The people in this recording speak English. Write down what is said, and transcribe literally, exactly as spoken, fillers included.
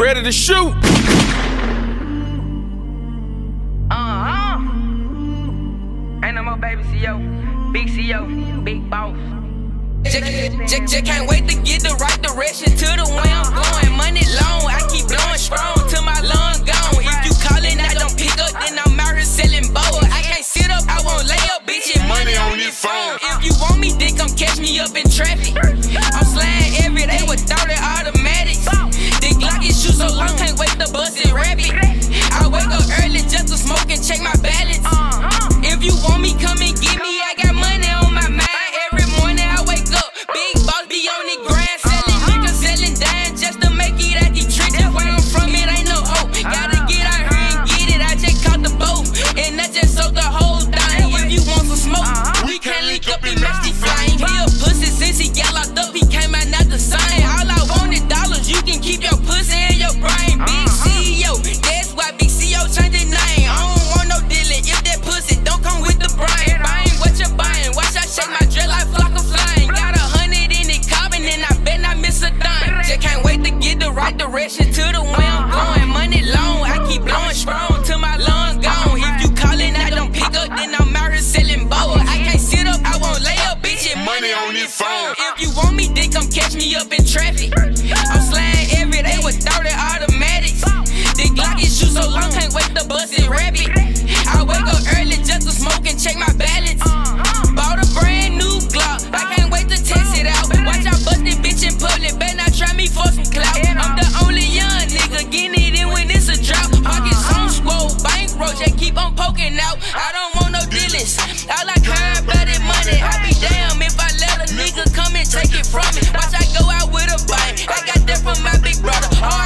Ready to shoot. Uh-huh. Ain't no more baby C O. Big C O. Big boss. Just, just, just can't wait to get the right direction to the way I'm going. Money long, I keep blowing strong till my lungs gone. If you callin', I don't pick up, then I'm out here selling boa. I can't sit up, I won't lay up, bitch. It money on this phone. If you want me, then come catch me up in traffic. I'm sliding every day with thirty automatics. This Glock is shoot so long, can't wait to bust it rapid. I wake up early just to smoke and check my balance. If you want me, come and get me. I got money on my mind. Direction to the way I'm going, money long, I keep blowing strong till my lungs gone. If you callin', I don't pick up, then I'm out here selling boa. I can't sit up, I won't lay up, bitch. It money on this phone. If you want me, then come catch me up in traffic. I'm sliding every day with thirty automatics. This Glock is shoot so long, can't wait to bust it rapid. I wake up early just to smoke and check my balance. Bought a brand new Glock, I can't wait to test it out. Watch I bust this bitch in public, better not try me for some clout. I'm the out. I don't want no dealings. All I care about is money. I be damn if I let a nigga come and take it from me. Watch I go out with a bite. I got that from my big brother.